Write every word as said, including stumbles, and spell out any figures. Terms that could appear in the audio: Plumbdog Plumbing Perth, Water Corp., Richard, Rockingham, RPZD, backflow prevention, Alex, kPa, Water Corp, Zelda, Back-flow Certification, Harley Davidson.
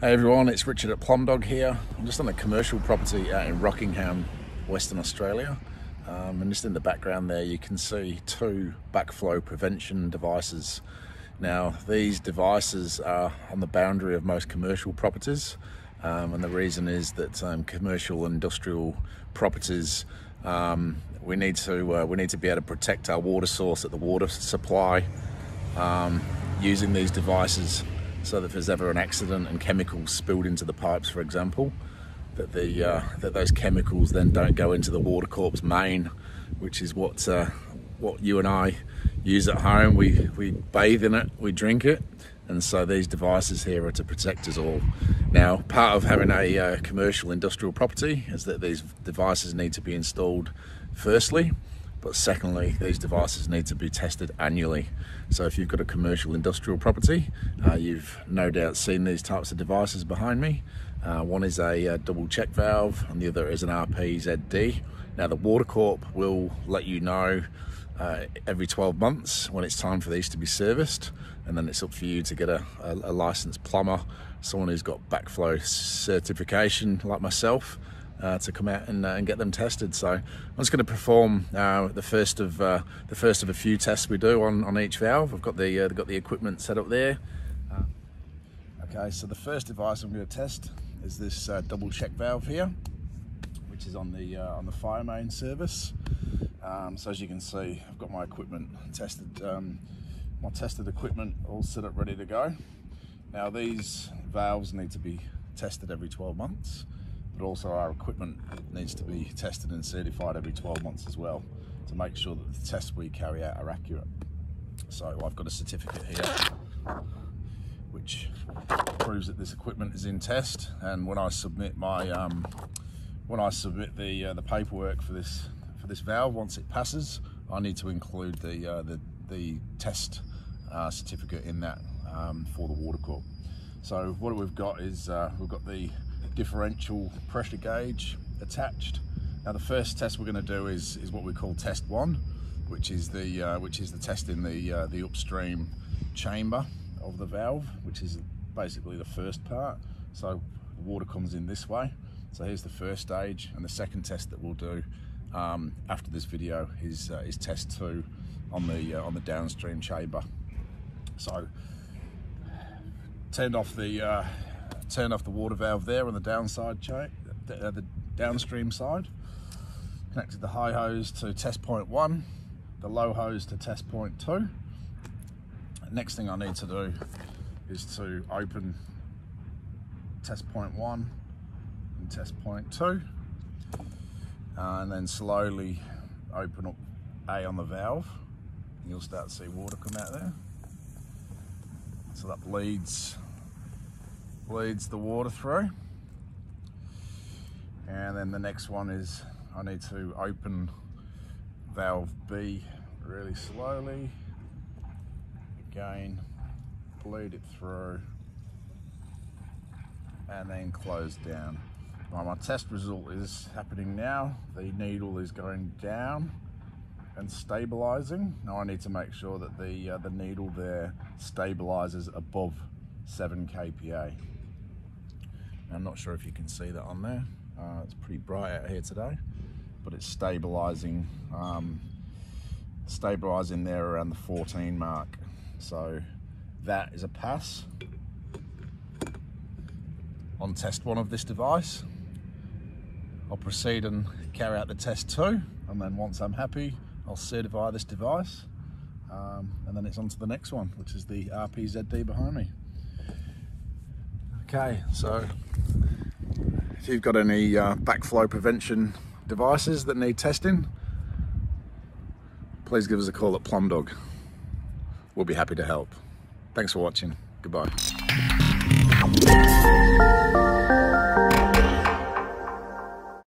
Hey everyone, it's Richard at Plumbdog here. I'm just on a commercial property out in Rockingham, Western Australia. Um, and just in the background there, you can see two backflow prevention devices. Now, these devices are on the boundary of most commercial properties. Um, and the reason is that um, commercial and industrial properties, um, we need to uh, we need to be able to protect our water source at the water supply um, using these devices, so that if there's ever an accident and chemicals spilled into the pipes, for example, that the uh, that those chemicals then don't go into the Water Corp's main, which is what uh, what you and I use at home. We we bathe in it, we drink it, and so these devices here are to protect us all. Now, part of having a uh, commercial industrial property is that these devices need to be installed firstly. But secondly, these devices need to be tested annually. So if you've got a commercial industrial property, uh, you've no doubt seen these types of devices behind me. Uh, one is a, a double check valve and the other is an R P Z D. Now the Water Corp will let you know uh, every twelve months when it's time for these to be serviced, and then it's up for you to get a, a, a licensed plumber, someone who's got backflow certification like myself, Uh, to come out and, uh, and get them tested. So I'm just going to perform uh, the first of uh, the first of a few tests we do on on each valve. I've got the uh, got the equipment set up there. Uh, okay, so the first device I'm going to test is this uh, double check valve here, which is on the uh, on the fire main service. Um, so as you can see, I've got my equipment tested, um, my tested equipment all set up ready to go. Now these valves need to be tested every twelve months. But also our equipment needs to be tested and certified every twelve months as well, to make sure that the tests we carry out are accurate. So I've got a certificate here which proves that this equipment is in test, and when I submit my um, when I submit the uh, the paperwork for this for this valve, once it passes, I need to include the uh, the, the test uh, certificate in that um, for the Water Corp. So what we've got is uh, we've got the differential pressure gauge attached. Now the first test we're going to do is is what we call test one, which is the uh, which is the test in the uh, the upstream chamber of the valve, which is basically the first part. So the water comes in this way. So here's the first stage, and the second test that we'll do um, after this video is uh, is test two on the uh, on the downstream chamber. So turned off the. Uh, turn off the water valve there on the downside chain, uh, the downstream side. Connected the high hose to test point one, the low hose to test point two. Next thing I need to do is to open test point one and test point two, and then slowly open up A on the valve. You'll start to see water come out there. So that bleeds bleeds the water through, and then the next one is I need to open valve B really slowly, again bleed it through, and then close down. Now my test result is happening now. The needle is going down and stabilizing. Now I need to make sure that the uh, the needle there stabilizes above seven K P A. I'm not sure if you can see that on there. Uh, it's pretty bright out here today, but it's stabilizing, um, stabilizing there around the fourteen mark. So that is a pass on test one of this device. I'll proceed and carry out the test two, and then once I'm happy, I'll certify this device, um, and then it's on to the next one, which is the R P Z D behind me. Okay, so if you've got any uh, backflow prevention devices that need testing, please give us a call at Plumbdog. We'll be happy to help. Thanks for watching. Goodbye.